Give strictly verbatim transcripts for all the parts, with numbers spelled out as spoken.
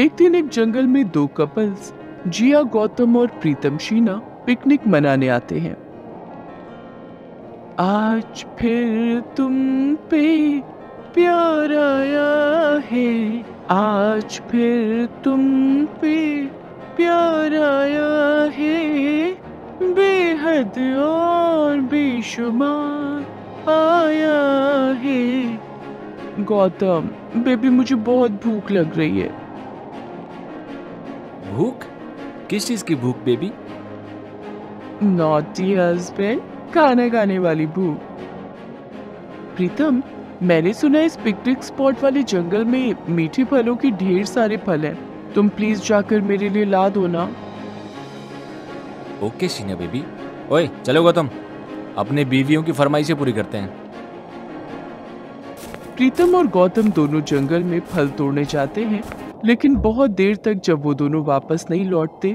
एक दिन एक जंगल में दो कपल्स जिया गौतम और प्रीतम शीना पिकनिक मनाने आते हैं। आज फिर तुम पे प्यार आया है, आज फिर तुम पे प्यार आया है, बेहद और बेशुमार आया है। गौतम, बेबी मुझे बहुत भूख लग रही है। भूख? किस चीज की भूख बेबी? नॉटी हस्बैंड, खाना खाने वाली भूख। प्रीतम, मैंने सुना इस पिकनिक स्पॉट वाले जंगल में मीठे फलों के ढेर सारे फल हैं। तुम प्लीज जाकर मेरे लिए ला दो ना। Okay Sheena baby. ओए चलो गौतम, अपने बीवियों की फरमाइशें पूरी करते हैं। प्रीतम और गौतम दोनों जंगल में फल तोड़ने जाते हैं, लेकिन बहुत देर तक जब वो दोनों वापस नहीं लौटते,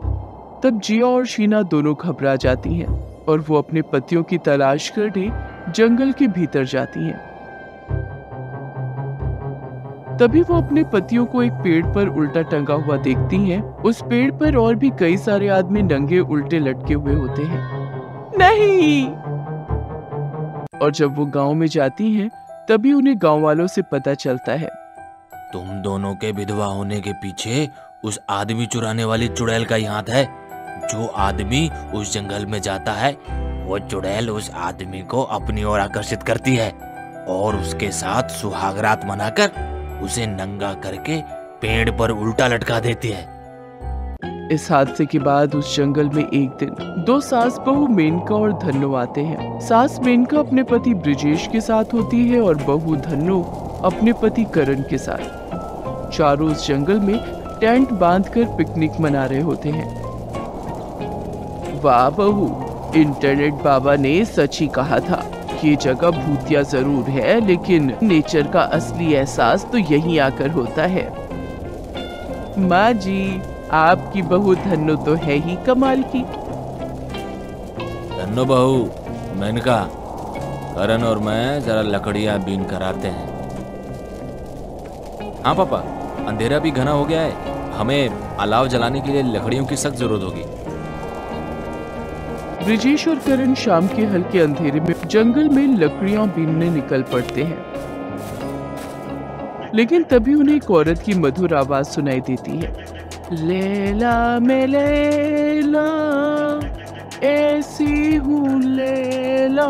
तब जिया और शीना दोनों घबरा जाती हैं और वो अपने पतियों की तलाश करने जंगल के भीतर जाती हैं। तभी वो अपने पतियों को एक पेड़ पर उल्टा टंगा हुआ देखती हैं। उस पेड़ पर और भी कई सारे आदमी नंगे उल्टे लटके हुए होते हैं। नहीं! और जब वो गाँव में जाती हैं, तभी उन्हें गाँव वालों से पता चलता है। तुम दोनों के विधवा होने के पीछे उस आदमी चुराने वाली चुड़ैल का ही हाथ है। जो आदमी उस जंगल में जाता है, वो चुड़ैल उस आदमी को अपनी ओर आकर्षित करती है और उसके साथ सुहागरात मनाकर उसे नंगा करके पेड़ पर उल्टा लटका देती है। इस हादसे के बाद उस जंगल में एक दिन दो सास बहू मेनका और धन्नो आते हैं। सास मेनका अपने पति ब्रिजेश के साथ होती है और बहू धन्नो अपने पति करण के साथ। चारों उस जंगल में टेंट बांधकर पिकनिक मना रहे होते हैं। वाह बहू, इंटरनेट बाबा ने सच ही कहा था, ये जगह भूतिया जरूर है, लेकिन नेचर का असली एहसास तो यहीं आकर होता है। माँ जी, आपकी बहू धन्नो तो है ही कमाल की। धन्नो बहू, मेनका, करण और मैं जरा लकड़ियाँ बीन कराते हैं। हाँ पापा, अंधेरा भी घना हो गया है, हमें अलाव जलाने के लिए लकड़ियों की सख्त जरूरत होगी। ब्रिजेश और करण शाम के हल्के अंधेरे में जंगल में लकड़ियां बीनने निकल पड़ते हैं, लेकिन तभी उन्हें एक औरत की मधुर आवाज सुनाई देती है। लैला मैं लैला, ऐसी हूँ लैला,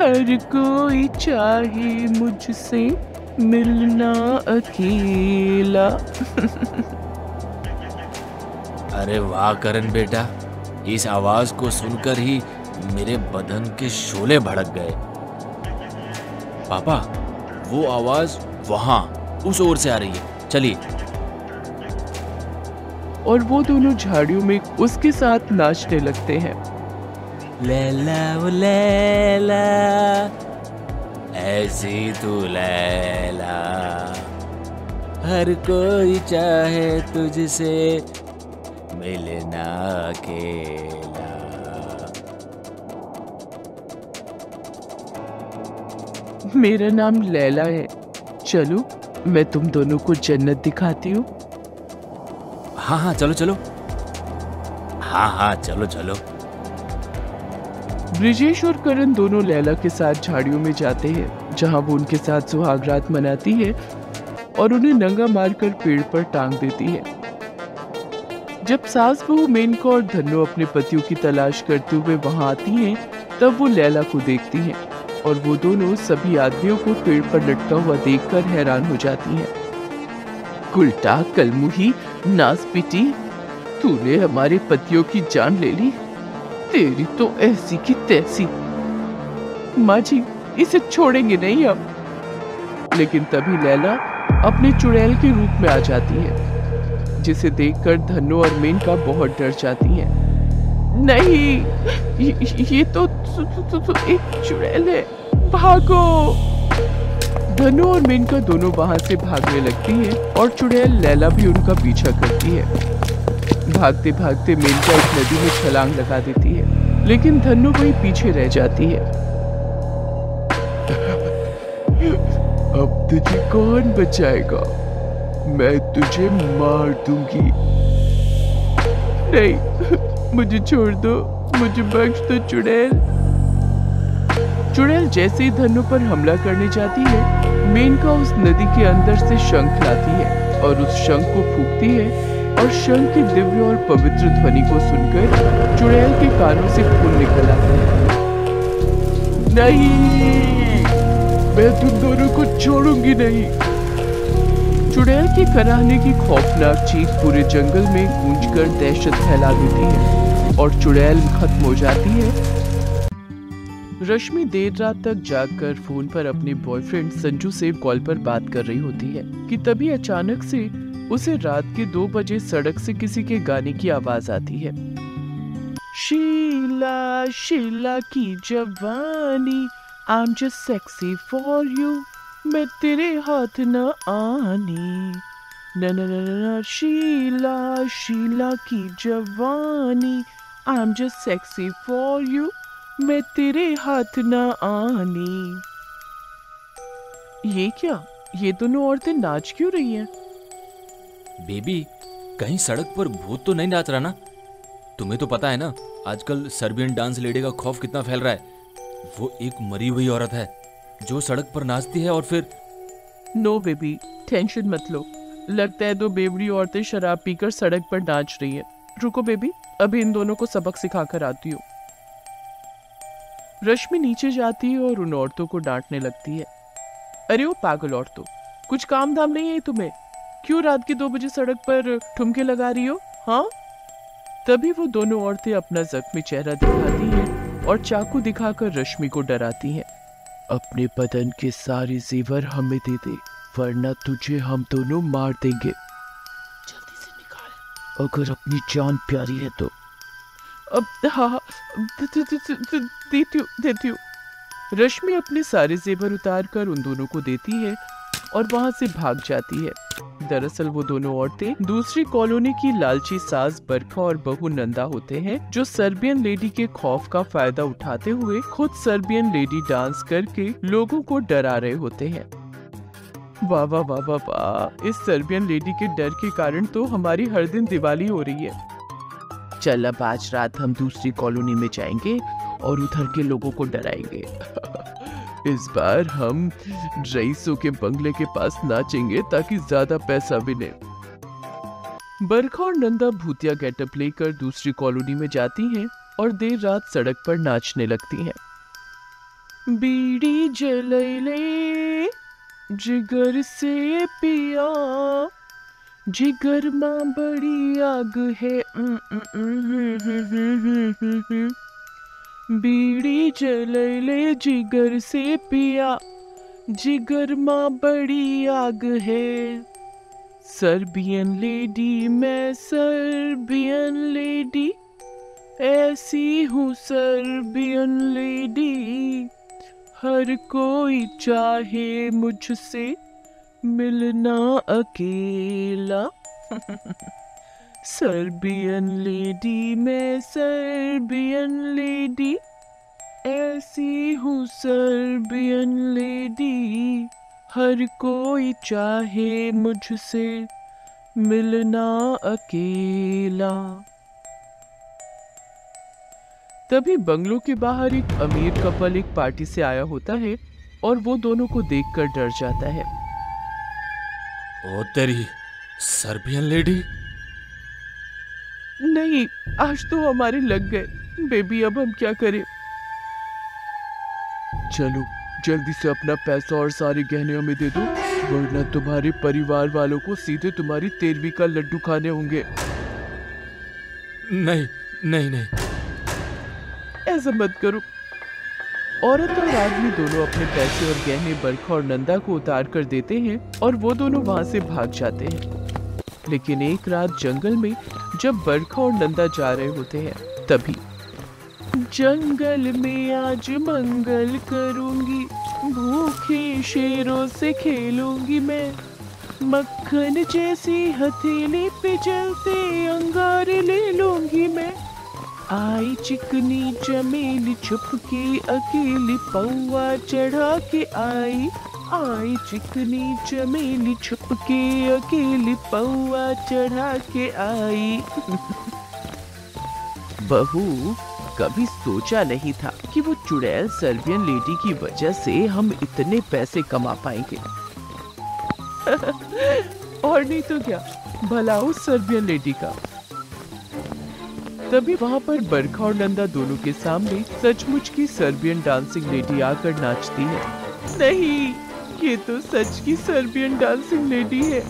हर कोई चाहे मुझसे मिलना अकेला। अरे वाह करण बेटा, इस आवाज को सुनकर ही मेरे बदन के शोले भड़क गए। पापा, वो आवाज वहां उस ओर से आ रही है, चलिए। और वो दोनों झाड़ियों में उसके साथ नाचने लगते हैं। लैला ओ लैला, ऐसी तू लैला, हर कोई चाहे तुझसे मिलना अकेला। मेरा नाम लैला है, चलो मैं तुम दोनों को जन्नत दिखाती हूँ। हाँ हाँ चलो चलो, हाँ हाँ चलो चलो। ब्रिजेश और करण दोनों लैला के साथ झाड़ियों में जाते हैं, जहां वो उनके साथ सुहागरात मनाती है और उन्हें नंगा मारकर पेड़ पर टांग देती है। जब सास बहू मेनका और धन्नो अपने पतियों की तलाश करते हुए वहां आती हैं, तब वो लैला को देखती हैं और वो दोनों सभी आदमियों को पेड़ पर लटका हुआ देखकर हैरान हो जाती हैं। कुलटा कलमुही नासपिटी, तूने हमारे पतियों की जान ले ली, तेरी तो ऐसी की तैसी। माँ जी, इसे छोड़ेंगे नहीं हम। लेकिन तभी लैला अपने चुड़ैल के रूप में आ जाती है, जिसे देखकर धन्नो और मेनका बहुत डर जाती है। नहीं, ये, ये तो, तो, तो, तो एक चुड़ैल है, भागो। धन्नो और मेनका दोनों वहां से भागने लगती है और चुड़ैल लैला भी उनका पीछा करती है। भागते भागते मेनका एक नदी में छलांग लगा देती है, लेकिन धन्नो वहीं पीछे रह जाती है। अब तुझे कौन बचाएगा? मैं तुझे मार दूंगी। नहीं, मुझे छोड़ दो, मुझे बख्श दो चुड़ैल। चुड़ैल जैसे ही धनु पर हमला करने जाती है, मेनका उस नदी के अंदर से शंख लाती है और उस शंख को फूंकती है और शंख की दिव्य और पवित्र ध्वनि को सुनकर चुड़ैल के कानों से खून निकल आता है। नहीं, मैं तुम दोनों को छोड़ूंगी नहीं। चुड़ैल के कराहने की खौफनाक चीख पूरे जंगल में गूंज कर दहशत फैला देती है और चुड़ैल खत्म हो जाती है। रश्मि देर रात तक जागकर फोन पर अपने बॉयफ्रेंड संजू से कॉल पर बात कर रही होती है कि तभी अचानक से उसे रात के दो बजे सड़क से किसी के गाने की आवाज आती है। शीला शीला की जवानी, I am just sexy for you, मैं तेरे हाथ न आनी, न न न शीला शीला की जवानी, I am just sexy for you, मैं तेरे हाथ ना आनी। ये क्या, ये दोनों औरतें नाच क्यों रही हैं? बेबी, कहीं सड़क पर भूत तो नहीं नाच रहा ना? तुम्हें तो पता है ना, आजकल सर्बियन डांस लेडी का खौफ कितना फैल रहा है। वो एक मरी हुई औरत है जो सड़क पर नाचती है और फिर। नो बेबी, टेंशन मत लो। लगता है दो बेवड़ी औरतें शराब पीकर सड़क पर नाच रही है। रुको बेबी, अभी इन दोनों को सबक सिखा कर आती हूँ। रश्मि नीचे जाती है और उन औरतों को डांटने लगती है। अरे वो पागल औरतों, कुछ काम धाम नहीं है तुम्हें? क्यों रात के दो बजे सड़क पर ठुमके लगा रही हो? हाँ। तभी वो दोनों औरतें अपना जख्मी चेहरा दिखाती हैं और चाकू दिखाकर रश्मि को डराती हैं। अपने बदन के सारे जेवर हमें दे दे, वरना तुझे हम दोनों मार देंगे। जल्दी से निकाल, अगर अपनी जान प्यारी है तो। अब हाँ, देती हूँ देती हूँ। रश्मि अपने सारे जेवर उतार कर उन दोनों को देती है और वहाँ से भाग जाती है। दरअसल वो दोनों औरतें दूसरी कॉलोनी की लालची सास बरखा और बहू नंदा होते हैं, जो सर्बियन लेडी के खौफ का फायदा उठाते हुए खुद सर्बियन लेडी डांस करके लोगों को डरा रहे होते हैं। वाह वाह वाह वाह वाह, इस सर्बियन लेडी के डर के कारण तो हमारी हर दिन दिवाली हो रही है। चल, अब आज रात हम दूसरी कॉलोनी में जाएंगे और उधर के लोगों को डराएंगे। इस बार हम रईसों के बंगले के पास नाचेंगे ताकि ज्यादा पैसा मिले। बरखा और नंदा भूतिया गेटअप लेकर दूसरी कॉलोनी में जाती हैं और देर रात सड़क पर नाचने लगती हैं। बीड़ी जलैले जिगर से पिया, जिगर माँ बड़ी आग है, बीड़ी जलैले जिगर से पिया, जिगर माँ बड़ी आग है। सर्बियन लेडी मैं सर्बियन लेडी, ऐसी हूँ सर्बियन लेडी, हर कोई चाहे मुझसे मिलना अकेला। सर्बियन लेडी मैं सर्बियन लेडी, ऐसी हूँ सर्बियन लेडी, हर कोई चाहे मुझसे मिलना अकेला। तभी बंगलों के बाहर एक अमीर कपल एक पार्टी से आया होता है और वो दोनों को देखकर डर जाता है। ओ तेरी सर्बियन लेडी। नहीं, आज तो हमारे लग गए बेबी, अब हम क्या करें? चलो जल्दी से अपना पैसा और सारे गहने हमें दे दो, वरना तुम्हारे परिवार वालों को सीधे तुम्हारी तेरवी का लड्डू खाने होंगे। नहीं नहीं नहीं, ऐसा मत करो। औरत और आदमी दोनों अपने पैसे और गहने बरखा और नंदा को उतार कर देते हैं और वो दोनों वहाँ से भाग जाते हैं। लेकिन एक रात जंगल में जब बरखा और नंदा जा रहे होते हैं, तभी जंगल में आज मंगल करूंगी, भूखे शेरों से खेलूंगी मैं, मक्खन जैसी हथेली पे जलते अंगारे ले लूंगी मैं, आई चिकनी चमेली छुप के अकेली पौवा चढ़ा के आई, आई चिकनी चमेली छुप के अकेली पौआ चढ़ा के आई। बहू, कभी सोचा नहीं था कि वो चुड़ैल सर्बियन लेडी की वजह से हम इतने पैसे कमा पाएंगे। और नहीं तो क्या, भला उस सर्बियन लेडी का। तभी वहाँ पर बरखा और नंदा दोनों के सामने सचमुच की सर्बियन डांसिंग लेडी आकर नाचती है। नहीं, ये तो सच की सर्बियन डांसिंग लेडी है।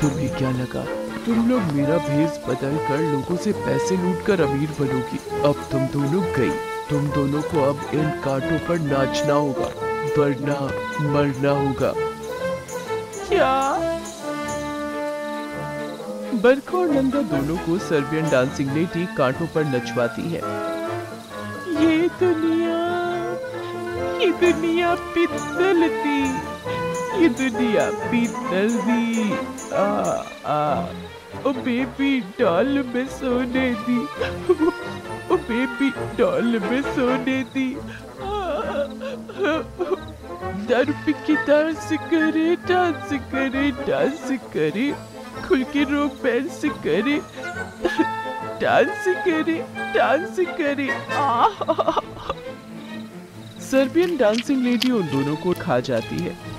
तुम्हें क्या लगा तुम लोग मेरा भेष बदल कर लोगों से पैसे लूट कर अमीर बनोगी? अब तुम दोनों गई, तुम दोनों को अब इन कांटों पर नाचना होगा, वरना मरना होगा। क्या? बरखा और नंदा दोनों को सर्बियन डांसिंग लेडी कांटों पर नचवाती है। ये दुनिया, ये दुनिया पित्तल थी, ये दुनिया पित्तल थी। आ आ ओ बेबी डॉल में सोने दी, ओ बेबी डॉल में सोने दी। दर्प की डांस करे, डांस करे, डांस करे, खुल के रो पैंस करे, डांस करे, डांस करे। सर्बियन डांसिंग लेडी उन दोनों को खा जाती है।